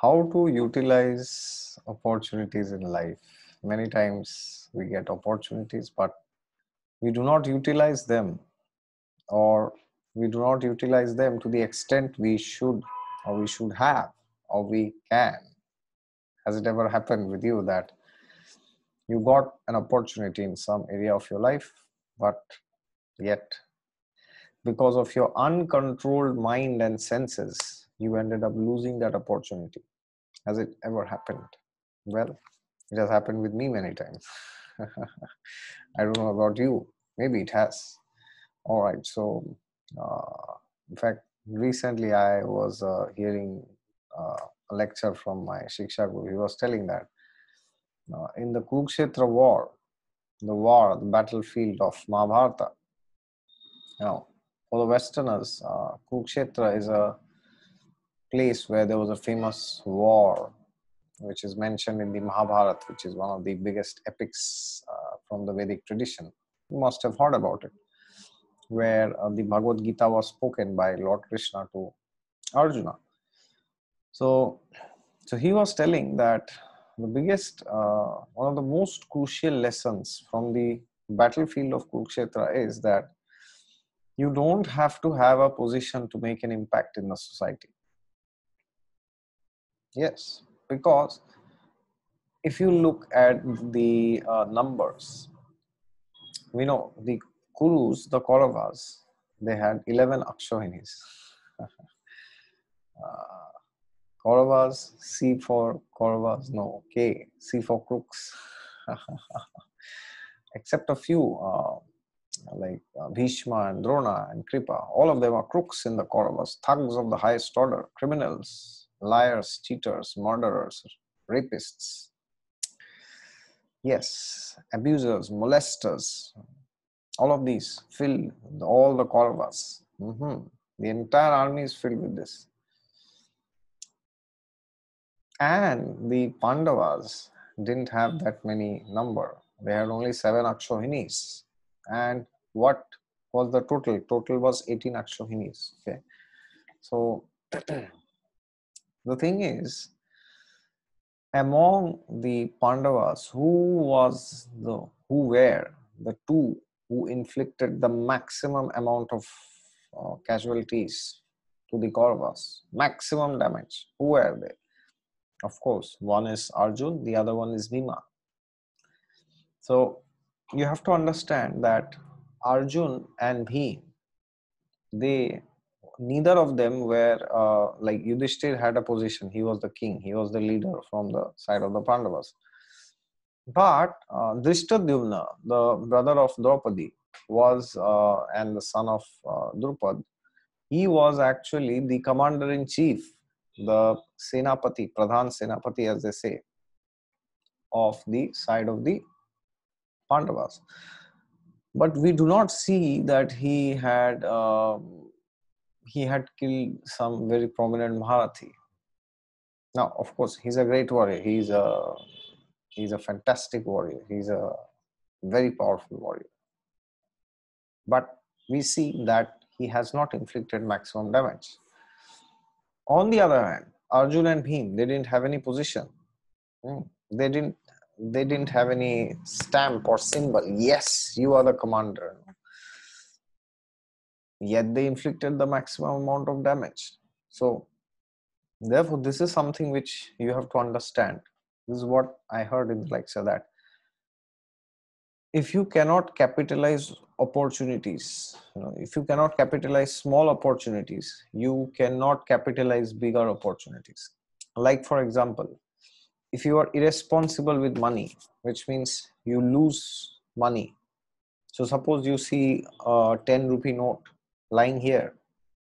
how to utilize opportunities in life. Many times we get opportunities, but we do not utilize them, or we do not utilize them to the extent we should, or we should have, or we can. Has it ever happened with you that you got an opportunity in some area of your life, but yet because of your uncontrolled mind and senses, you ended up losing that opportunity? Has it ever happened? Well, it has happened with me many times. I don't know about you. Maybe it has. All right. So, in fact, recently I was hearing a lecture from my Shiksha Guru. He was telling that in the Kurukshetra war, the battlefield of Mahabharata. Now, for the Westerners, Kurukshetra is a place where there was a famous war, which is mentioned in the Mahabharata, which is one of the biggest epics from the Vedic tradition. You must have heard about it, where the Bhagavad Gita was spoken by Lord Krishna to Arjuna. So he was telling that the biggest, one of the most crucial lessons from the battlefield of Kurukshetra is that you don't have to have a position to make an impact in the society. Yes, because if you look at the numbers, we know the Kurus, the Kauravas, they had 11 Akshauhinis. Kauravas, C for Kauravas, no, K, C for crooks. Except a few, like Bhishma and Drona and Kripa, all of them are crooks in the Kauravas, thugs of the highest order, criminals, liars, cheaters, murderers, rapists. Yes, abusers, molesters, all of these filled all the Kauravas. The entire army is filled with this. And the Pandavas didn't have that many number. They had only 7 Akshauhinis. And what was the total? Total was 18 Akshauhinis. Okay. So the thing is, among the Pandavas, who were the two who inflicted the maximum amount of casualties to the Kauravas? Maximum damage. Who were they? Of course, one is Arjuna, the other one is Bhima. So you have to understand that Arjuna and Bhima, neither of them were, like Yudhishthir had a position. He was the king. He was the leader from the side of the Pandavas. But Drishtadyumna, the brother of Draupadi, was and the son of Drupad, he was actually the commander-in-chief, the Senapati, Pradhan Senapati as they say, of the side of the Pandavas. But we do not see that he had killed some very prominent Maharathi. Now, of course, he's a great warrior. He's a fantastic warrior. He's a very powerful warrior. But we see that he has not inflicted maximum damage. On the other hand, Arjuna and Bhima, they didn't have any position. They didn't have any stamp or symbol. Yes, you are the commander. Yet they inflicted the maximum amount of damage. So, therefore, this is something which you have to understand. This is what I heard in the lecture, that if you cannot capitalize opportunities, if you cannot capitalize small opportunities, you cannot capitalize bigger opportunities. Like, for example, if you are irresponsible with money, which means you lose money. So suppose you see a 10 rupee note lying here,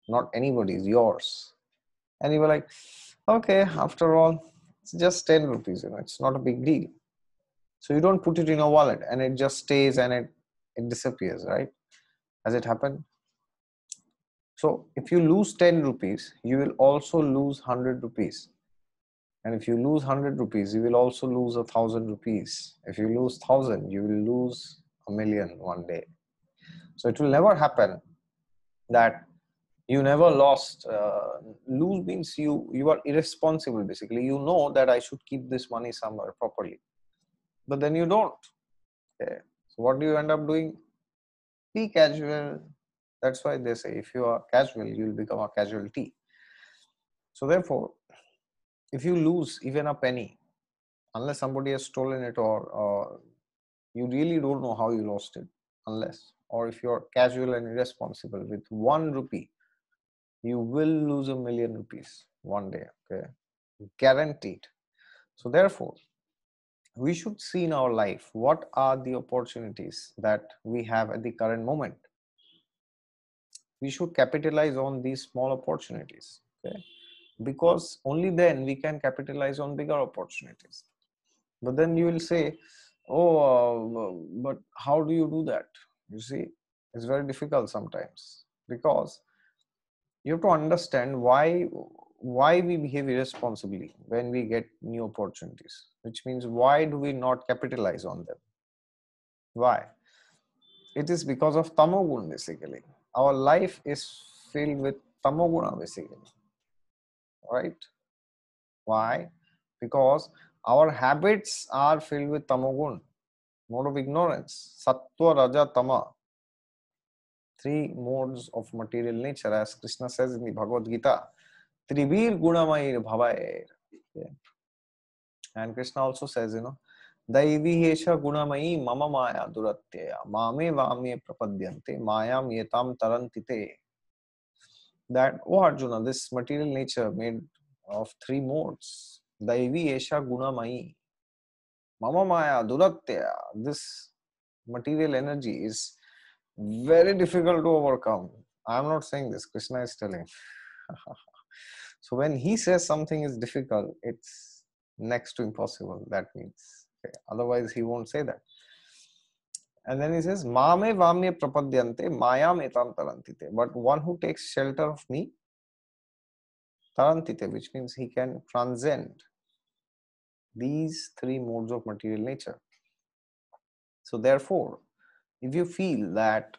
not anybody's, yours. And you were like, okay, after all, it's just 10 rupees, it's not a big deal. So you don't put it in your wallet and it just stays and it disappears, right? Has it happened? So if you lose 10 rupees, you will also lose 100 rupees. And if you lose 100 rupees, you will also lose 1,000 rupees. If you lose 1,000, you will lose 1,000,000 one day. So it will never happen that You never lost. Lose means you are irresponsible, basically. You know that I should keep this money somewhere properly, but then you don't. Okay. So what do you end up doing? Be casual. That's why they say if you are casual, you will become a casualty. So therefore, if you lose even a penny, unless somebody has stolen it or you really don't know how you lost it, unless, or if you're casual and irresponsible with 1 rupee, you will lose 1,000,000 rupees one day, okay? Guaranteed. So therefore, we should see in our life, what are the opportunities that we have at the current moment? We should capitalize on these small opportunities, okay? Because only then we can capitalize on bigger opportunities. But then you will say, oh, but how do you do that? You see, it's very difficult sometimes, because you have to understand why we behave irresponsibly when we get new opportunities, which means why do we not capitalize on them? Why? It is because of tamoguna, basically. Our life is filled with tamoguna, basically. Right? Why? Because our habits are filled with tamoguna, mode of ignorance, sattva, raja, tama. 3 modes of material nature, as Krishna says in the Bhagavad Gita, Tribhir Gunamai Bhavayar. Okay. And Krishna also says, you know, Daivi Hesha Gunamai Mama Maya Duratya Mame Vame Prapadyante Mayam Yetam Tarantite. That, oh Arjuna, this material nature made of 3 modes. Daivi Hesha Gunamai Mama Maya Duratya. This material energy is very difficult to overcome. I am not saying this, Krishna is telling. So when he says something is difficult, it's next to impossible, that means. Okay. Otherwise, he won't say that. And then he says, Mame vamne prapadyante mayam etam tarantite. But one who takes shelter of me, tarantite, which means he can transcend these 3 modes of material nature. So therefore, if you feel that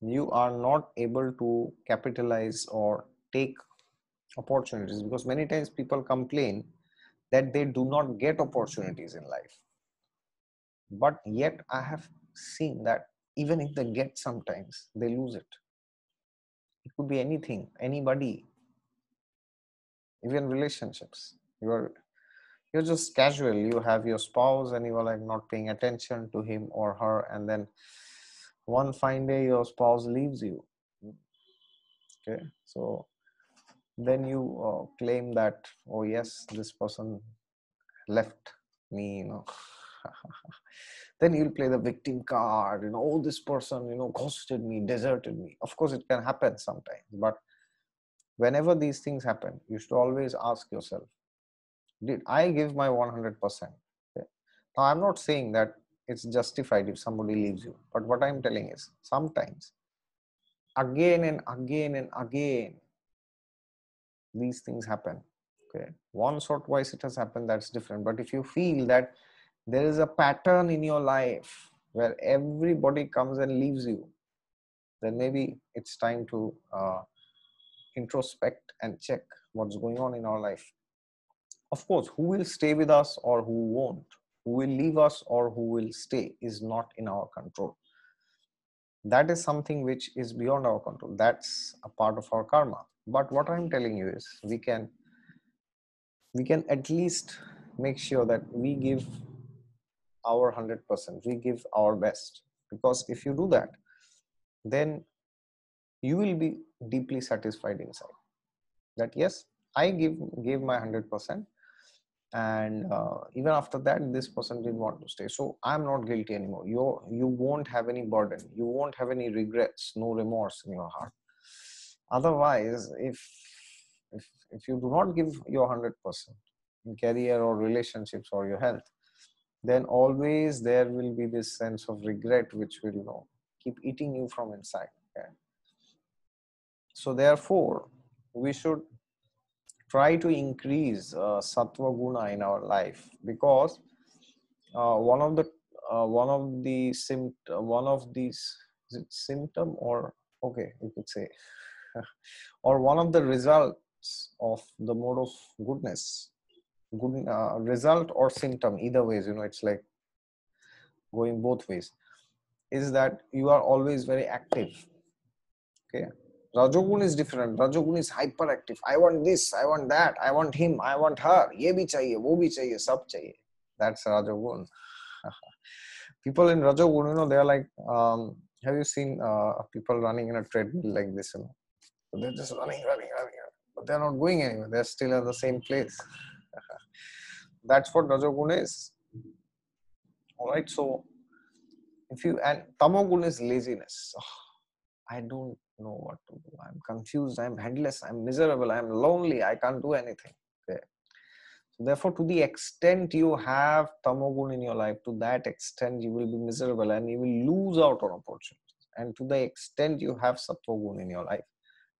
you are not able to capitalize or take opportunities, because many times people complain that they do not get opportunities in life. But yet I have seen that even if they get sometimes, they lose it. It could be anything, anybody, even relationships. You're just casual. You have your spouse and you are like not paying attention to him or her, and then one fine day your spouse leaves you. Okay, so then you claim that, oh yes, this person left me, you know. Then you'll play the victim card, you know, oh this person, you know, ghosted me, deserted me. Of course it can happen sometimes, but whenever these things happen, you should always ask yourself, did I give my 100%? Okay. Now I'm not saying that it's justified if somebody leaves you. But what I'm telling is, sometimes, again and again and again, these things happen. Okay, once or twice it has happened, that's different. But if you feel that there is a pattern in your life where everybody comes and leaves you, then maybe it's time to introspect and check what's going on in our life. Of course, who will stay with us or who won't, who will leave us or who will stay, is not in our control. That is something which is beyond our control. That's a part of our karma. But what I'm telling you is, we can at least make sure that we give our 100%, we give our best. Because if you do that, then you will be deeply satisfied inside. That yes, I gave my 100%. And even after that, this person didn't want to stay. So I'm not guilty anymore. You won't have any burden. You won't have any regrets, no remorse in your heart. Otherwise, if you do not give your 100% in career or relationships or your health, then always there will be this sense of regret which will, you know, keep eating you from inside. Okay? So therefore, we should try to increase sattva guna in our life, because one of these symptom, or okay, you could say or one of the results of the mode of goodness. Good result or symptom, either ways, you know, it's like going both ways, is that you are always very active. Okay. Rajogun is different. Rajogun is hyperactive. I want this, I want that, I want him, I want her. Ye bhi chahiye, wo bhi chahiye, sab chahiye. That's Rajogun. People in Rajogun, you know, they are like, have you seen people running in a treadmill like this? You know? So they're just running, but they're not going anywhere. They're still at the same place. That's what Rajogun is. Alright, so if you, and Tamogun is laziness. Oh, I don't know what to do. I'm confused, I'm headless, I'm miserable, I'm lonely, I can't do anything. Okay. So therefore, to the extent you have Tamogun in your life, to that extent you will be miserable and you will lose out on opportunities. And to the extent you have Sattvagun in your life,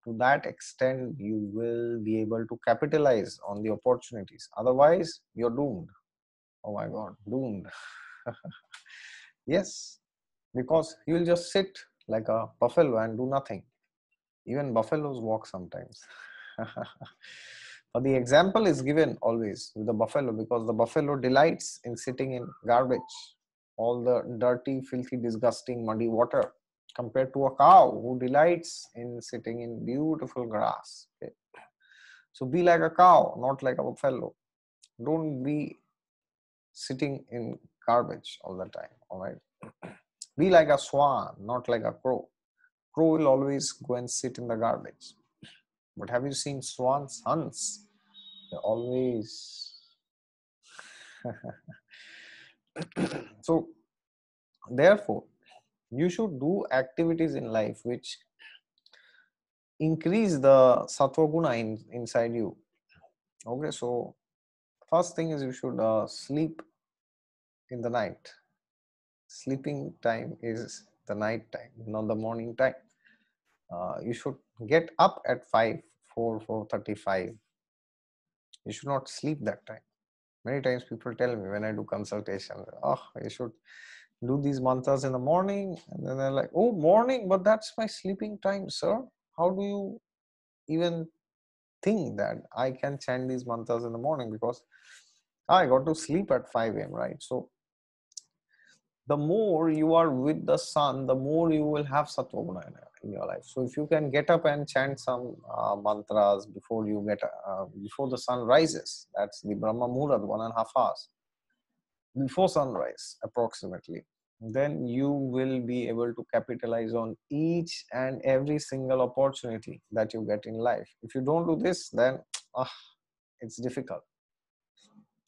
to that extent you will be able to capitalize on the opportunities. Otherwise, you're doomed. Oh my God, doomed. Yes, because you will just sit like a buffalo and do nothing. Even buffaloes walk sometimes. But the example is given always with the buffalo, because the buffalo delights in sitting in garbage, all the dirty, filthy, disgusting, muddy water, compared to a cow who delights in sitting in beautiful grass. Okay. So be like a cow, not like a buffalo. Don't be sitting in garbage all the time, all right? Be like a swan, not like a crow. Crow will always go and sit in the garbage. But have you seen swans, huns? They're always... So, therefore, you should do activities in life which increase the sattva guna inside you. Okay, so first thing is you should sleep in the night. Sleeping time is the night time, not the morning time. You should get up at 4:35. You should not sleep that time. Many times people tell me when I do consultations, oh, you should do these mantras in the morning, and then they're like, oh, morning, but that's my sleeping time, sir. How do you even think that I can chant these mantras in the morning? Because I got to sleep at 5 a.m., right? So the more you are with the sun, the more you will have sattva guna in your life. So if you can get up and chant some mantras before you get before the sun rises, that's the Brahma Muhurta, 1.5 hours before sunrise approximately, then you will be able to capitalize on each and every single opportunity that you get in life. If you don't do this, then it's difficult.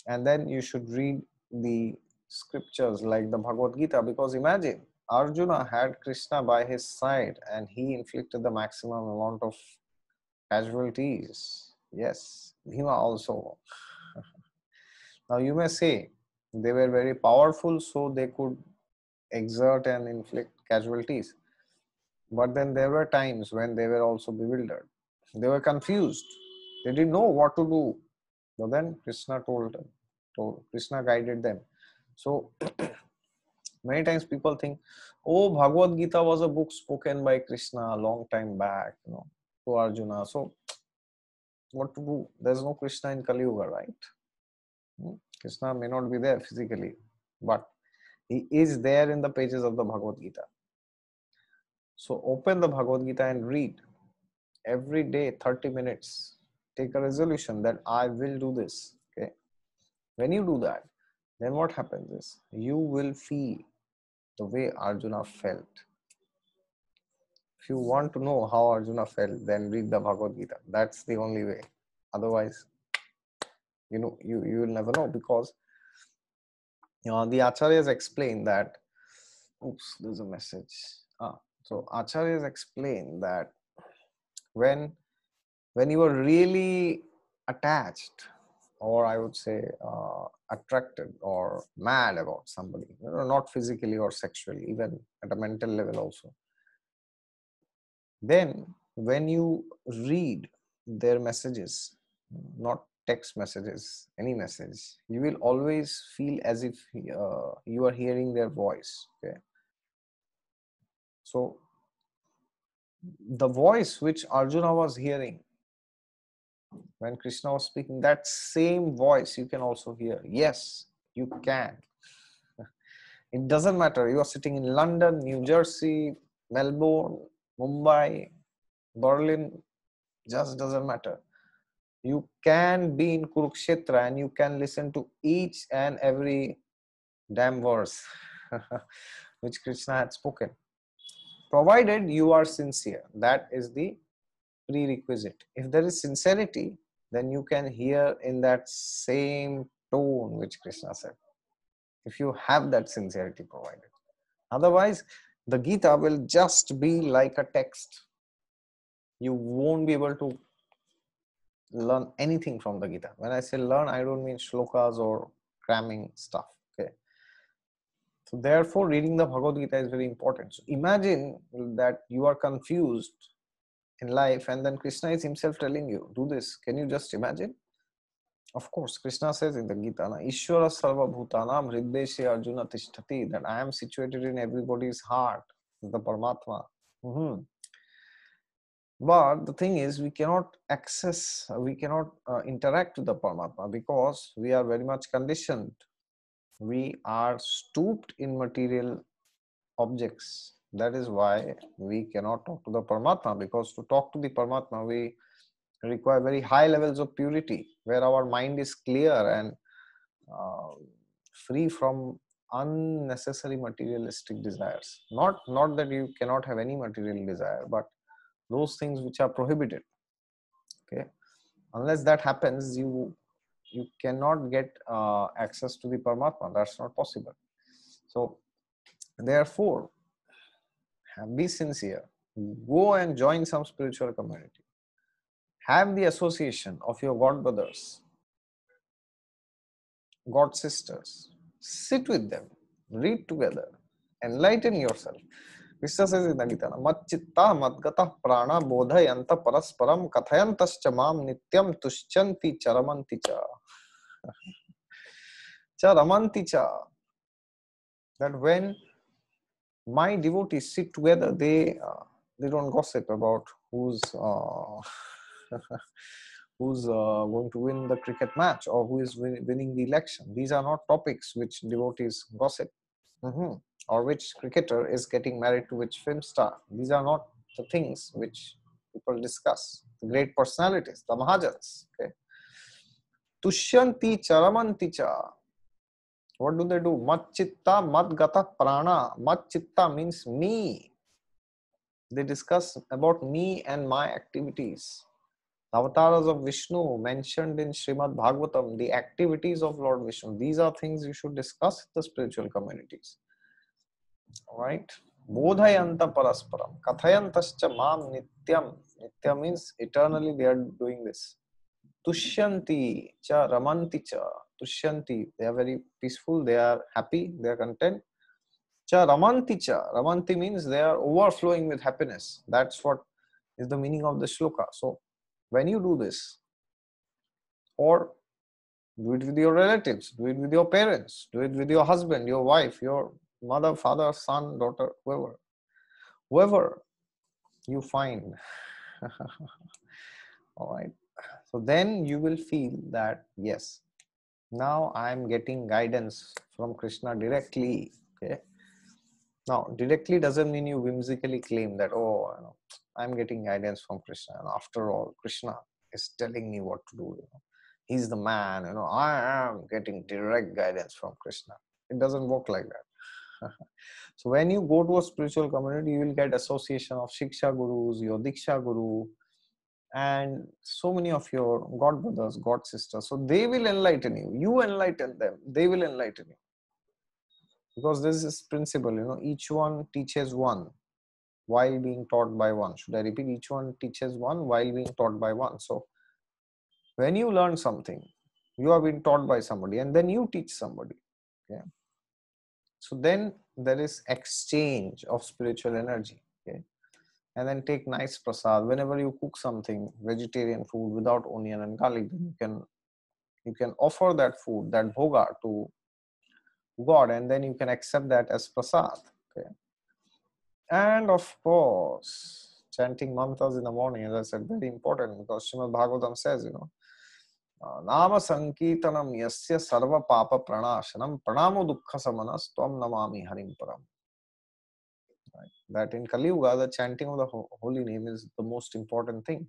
And then you should read the scriptures like the Bhagavad Gita, because imagine Arjuna had Krishna by his side and he inflicted the maximum amount of casualties. Yes, Bhima also. Now you may say they were very powerful, so they could exert and inflict casualties. But then there were times when they were also bewildered. They were confused. They didn't know what to do. But then Krishna Krishna guided them. So many times people think, oh, Bhagavad Gita was a book spoken by Krishna a long time back, you know, to Arjuna. So what to do? There's no Krishna in Kali Yuga, right? Krishna may not be there physically, but he is there in the pages of the Bhagavad Gita. So open the Bhagavad Gita and read every day, 30 minutes. Take a resolution that I will do this. Okay. When you do that, then what happens is you will feel the way Arjuna felt. If you want to know how Arjuna felt, then read the Bhagavad Gita. That's the only way. Otherwise, you know, you will never know, because you know, the Acharyas explain that, oops, there's a message. So Acharyas explain that when you are really attached, or I would say attracted or mad about somebody, you know, not physically or sexually, even at a mental level also, then when you read their messages, not text messages, any message, you will always feel as if you are hearing their voice. Okay. So the voice which Arjuna was hearing when Krishna was speaking, that same voice you can also hear. Yes, you can. It doesn't matter. You are sitting in London, New Jersey, Melbourne, Mumbai, Berlin. Just doesn't matter. You can be in Kurukshetra and you can listen to each and every damn verse which Krishna had spoken. Provided you are sincere. That is the prerequisite. If there is sincerity, then you can hear in that same tone which Krishna said. If you have that sincerity provided. Otherwise, the Gita will just be like a text. You won't be able to learn anything from the Gita. When I say learn, I don't mean shlokas or cramming stuff. Okay. So therefore, reading the Bhagavad Gita is very important. So imagine that you are confused in life and then Krishna is himself telling you, do this. Can you just imagine? Of course, Krishna says in the Gita, Ishvara Sarva Bhutanam Hrideshe Arjuna Tishtati, that I am situated in everybody's heart, the Paramatma. But the thing is, we cannot access, we cannot interact with the Paramatma because we are very much conditioned. We are stooped in material objects. That is why we cannot talk to the Paramatma, because to talk to the Paramatma, we require very high levels of purity, where our mind is clear and free from unnecessary materialistic desires. Not that you cannot have any material desire, but those things which are prohibited. Okay, unless that happens, you cannot get access to the Paramatma. That's not possible. So, therefore, be sincere. Go and join some spiritual community. Have the association of your god brothers, god sisters. Sit with them, read together, enlighten yourself. Krishna says in the Gita, Matchitta Madgata Prana Bodhayanta Parasparam Kathayantascha Mam Nityam Tushchanti Charamanticha. Charamanticha. That when my devotees sit together, they don't gossip about who's going to win the cricket match or who is winning the election. These are not topics which devotees gossip, or which cricketer is getting married to which film star. These are not the things which people discuss. The great personalities, the Mahajans. Okay. Tushyanti charamanticha. What do they do? Matchitta madgata prana. Matchitta means me. They discuss about me and my activities. Avatars of Vishnu mentioned in Srimad Bhagavatam, the activities of Lord Vishnu. These are things you should discuss in the spiritual communities. Alright? Bodhayanta parasparam. Kathayantascha mam nityam. Nitya means eternally they are doing this. Tushyanti cha ramanti cha. Tushyanti. They are very peaceful. They are happy. They are content. Cha ramanti cha. Ramanti means they are overflowing with happiness. That's what is the meaning of the shloka. So, when you do this, or do it with your relatives, do it with your parents, do it with your husband, your wife, your mother, father, son, daughter, whoever you find. All right. So then you will feel that, yes, now I am getting guidance from Krishna directly. Okay. Now, directly doesn't mean you whimsically claim that, oh, I know, I'm getting guidance from Krishna. And after all, Krishna is telling me what to do. You know. He's the man. You know, I am getting direct guidance from Krishna. It doesn't work like that. So when you go to a spiritual community, you will get association of Shiksha Gurus, your Diksha Guru, and so many of your god brothers, god sisters. So they will enlighten you. You enlighten them. They will enlighten you. Because this is principle, you know, each one teaches one while being taught by one. Should I repeat? Each one teaches one while being taught by one. So, when you learn something, you have been taught by somebody and then you teach somebody. Okay? So, then there is exchange of spiritual energy. Okay? And then take nice prasad. Whenever you cook something, vegetarian food without onion and garlic, then you can offer that food, that bhoga to God, and then you can accept that as prasad. Okay. And of course, chanting mantras in the morning, as I said, very important, because Srimad Bhagavatam says, Nama Sankitanam Yasya Sarva Papa Pranashanam Pranamo Dukkha Samanas Tvam Namami Harim Param. Right? That in Kali Yuga, the chanting of the holy name is the most important thing.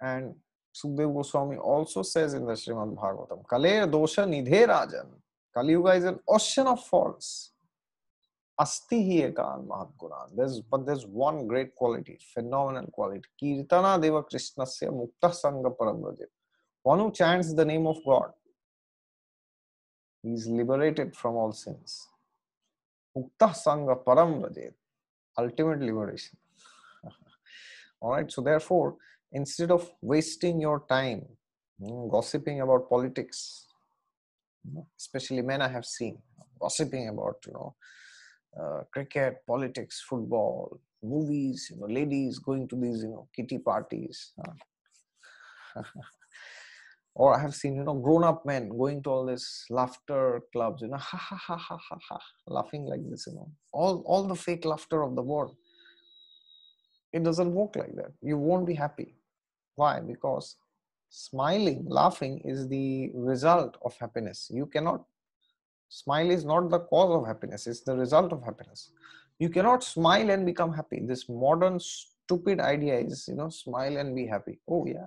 And Sukdev Goswami also says in the Srimad Bhagavatam, Kale Dosha Nidhe Rajan. Kali Yuga is an ocean of faults. Astihi ekan mahat gunan. But there's one great quality, phenomenal quality. Kirtana deva krishnasya mukta sanga paramraje. One who chants the name of God, he is liberated from all sins. Mukta sanga paramraje. Ultimate liberation. Alright, so therefore, instead of wasting your time gossiping about politics, especially men I have seen, gossiping about, cricket, politics, football, movies, ladies going to these, kitty parties. Or I have seen, grown-up men going to all these laughter clubs, ha, ha, ha, ha, ha, ha, laughing like this, All the fake laughter of the world. It doesn't work like that. You won't be happy. Why? Because smiling, laughing is the result of happiness. You cannot. Smile is not the cause of happiness. It's the result of happiness. You cannot smile and become happy. This modern stupid idea is, smile and be happy. Oh, yeah.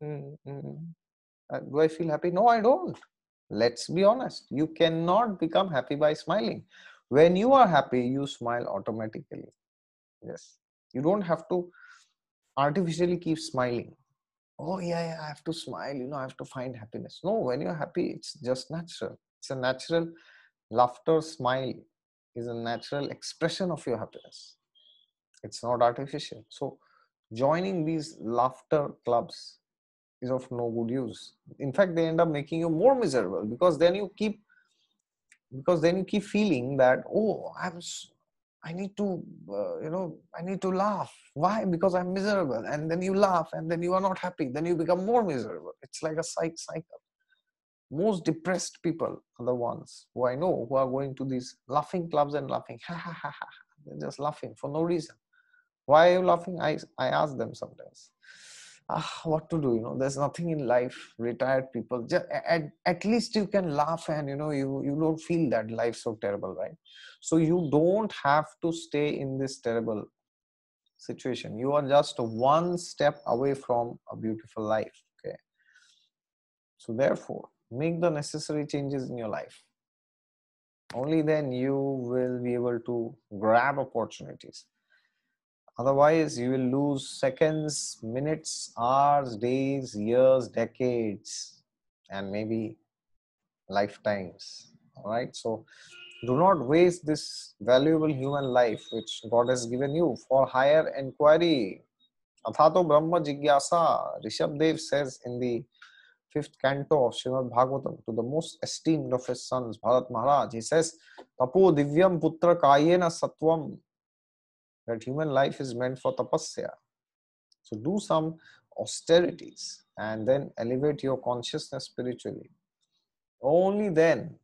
Do I feel happy? No, I don't. Let's be honest. You cannot become happy by smiling. When you are happy, you smile automatically. Yes. You don't have to artificially keep smiling. Oh, yeah, I have to smile. I have to find happiness. No, when you're happy, it's just natural. It's a natural laughter, smile is a natural expression of your happiness. It's not artificial. So joining these laughter clubs is of no good use. In fact, they end up making you more miserable, because then you keep feeling that, oh, I need to laugh. Why? Because I'm miserable. And then you laugh, and then you are not happy. Then you become more miserable. It's like a cycle. Most depressed people are the ones who I know who are going to these laughing clubs and laughing. Ha ha ha ha. They're just laughing for no reason. Why are you laughing? I ask them sometimes. What to do? There's nothing in life. Retired people. At least you can laugh, and you don't feel that life's so terrible, right? So you don't have to stay in this terrible situation. You are just one step away from a beautiful life. Okay. So therefore, make the necessary changes in your life. Only then you will be able to grab opportunities. Otherwise, you will lose seconds, minutes, hours, days, years, decades, and maybe lifetimes. All right. So do not waste this valuable human life which God has given you for higher inquiry. Athato Brahma Jigyasa, Rishabdev says in the 5th canto of Srimad Bhagavatam to the most esteemed of his sons, Bharat Maharaj, he says, Tapo Divyam Putra Kayena Sattvam. That human life is meant for tapasya. So do some austerities and then elevate your consciousness spiritually. Only then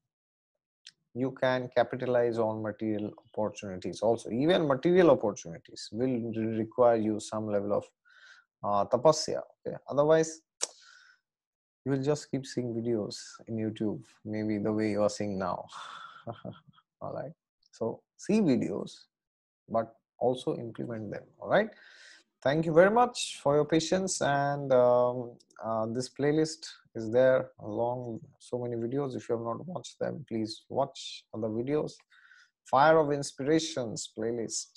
you can capitalize on material opportunities also. Even material opportunities will require you some level of tapasya. Okay? Otherwise, you will just keep seeing videos in YouTube, maybe the way you are seeing now. All right. So see videos, but also implement them. All right. Thank you very much for your patience. And this playlist is there along so many videos. If you have not watched them, please watch other videos. Fire of Inspirations playlist.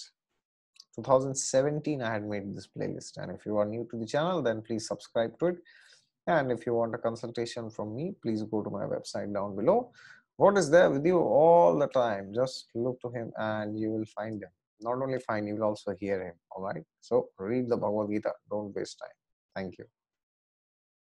2017, I had made this playlist. And if you are new to the channel, then please subscribe to it. And if you want a consultation from me, please go to my website down below. God is there with you all the time. Just look to him and you will find him. Not only find, you will also hear him. All right. So read the Bhagavad Gita. Don't waste time. Thank you.